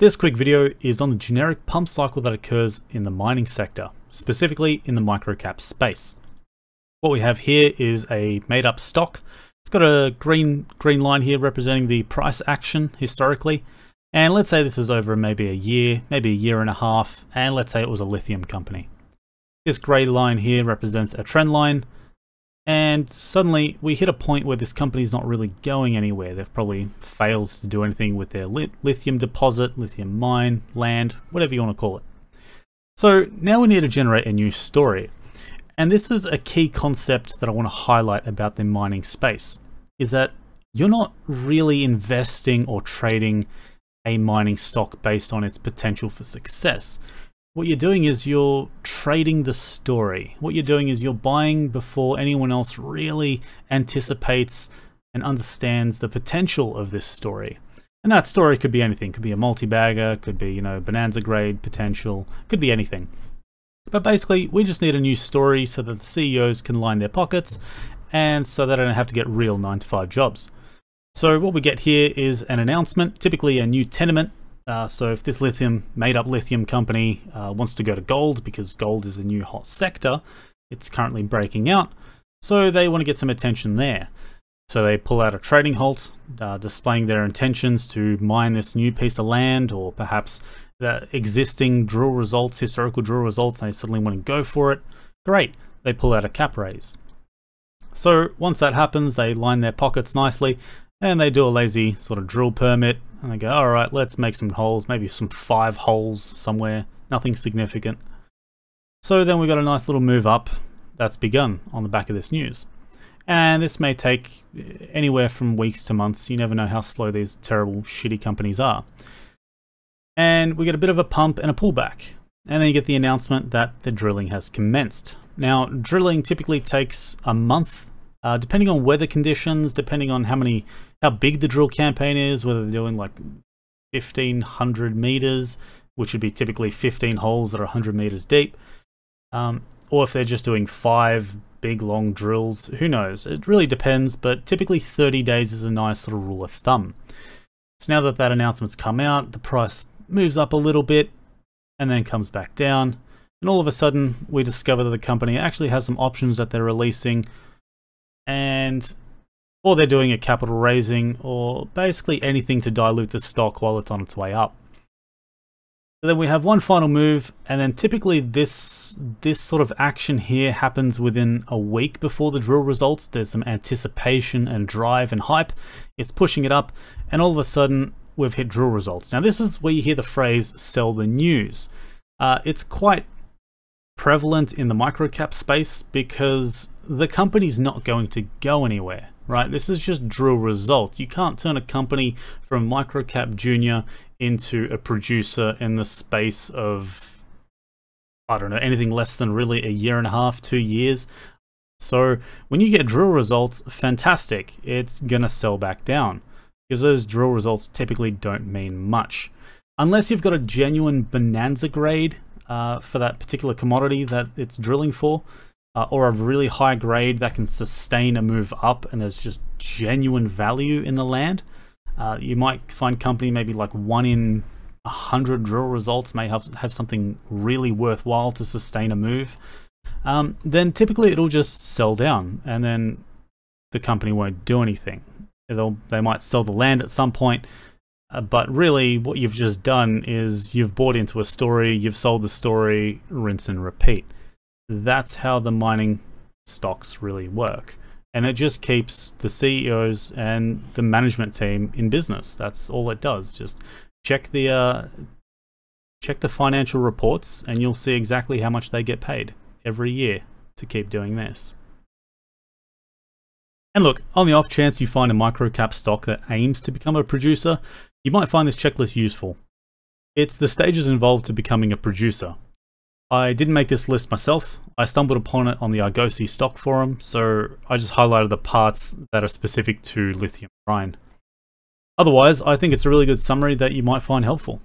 This quick video is on the generic pump cycle that occurs in the mining sector, specifically in the microcap space. What we have here is a made up stock. It's got a green line here representing the price action historically. And let's say this is over maybe a year, maybe a year and a half. And let's say it was a lithium company. This gray line here represents a trend line. And suddenly we hit a point where this company's not really going anywhere. They've probably failed to do anything with their lithium deposit, lithium mine, land, whatever you want to call it. So now we need to generate a new story. And this is a key concept that I want to highlight about the mining space, is that you're not really investing or trading a mining stock based on its potential for success. What you're doing is you're trading the story. What you're doing is you're buying before anyone else really anticipates and understands the potential of this story. And that story could be anything. It could be a multi-bagger, could be, you know, bonanza grade potential, could be anything. But basically, we just need a new story so that the CEOs can line their pockets and so they don't have to get real 9-to-5 jobs. So what we get here is an announcement, typically a new tenement. So if this made up lithium company wants to go to gold, because gold is a new hot sector, it's currently breaking out. So they want to get some attention there. So they pull out a trading halt, displaying their intentions to mine this new piece of land, or perhaps the existing drill results, historical drill results, and they suddenly want to go for it. Great, they pull out a cap raise. So once that happens, they line their pockets nicely, and they do a lazy sort of drill permit, and they go, all right, let's make some holes, maybe some 5 holes somewhere, nothing significant. So then we got a nice little move up that's begun on the back of this news. And this may take anywhere from weeks to months. You never know how slow these terrible, shitty companies are. And we get a bit of a pump and a pullback. And then you get the announcement that the drilling has commenced. Now, drilling typically takes a month, depending on weather conditions, depending on how big the drill campaign is, whether they're doing like 1,500 meters, which would be typically 15 holes that are 100 meters deep, or if they're just doing 5 big long drills, who knows? It really depends, but typically 30 days is a nice little rule of thumb. So now that that announcement's come out, the price moves up a little bit and then comes back down. And all of a sudden, we discover that the company actually has some options that they're releasing, and or they're doing a capital raising, or basically anything to dilute the stock while it's on its way up. So then we have one final move, and then typically this sort of action here happens within a week before the drill results. There's some anticipation and drive and hype. It's pushing it up, and all of a sudden we've hit drill results. Now this is where you hear the phrase "sell the news." It's quite prevalent in the microcap space because the company's not going to go anywhere, right? This is just drill results. You can't turn a company from microcap junior into a producer in the space of, I don't know, anything less than really a year and a half, 2 years. So when you get drill results, fantastic. It's gonna sell back down because those drill results typically don't mean much. Unless you've got a genuine bonanza grade for that particular commodity that it's drilling for, or a really high grade that can sustain a move up and there's just genuine value in the land. You might find company maybe like 1 in 100 drill results may have something really worthwhile to sustain a move. Then typically it'll just sell down and then the company won't do anything. They might sell the land at some point, but really what you've just done is you've bought into a story, you've sold the story, rinse and repeat. That's how the mining stocks really work. And it just keeps the CEOs and the management team in business. That's all it does. Just check the financial reports and you'll see exactly how much they get paid every year to keep doing this. And look, on the off chance you find a microcap stock that aims to become a producer, you might find this checklist useful. It's the stages involved to becoming a producer. I didn't make this list myself. I stumbled upon it on the Argosy stock forum, so I just highlighted the parts that are specific to lithium brine. Otherwise, I think it's a really good summary that you might find helpful.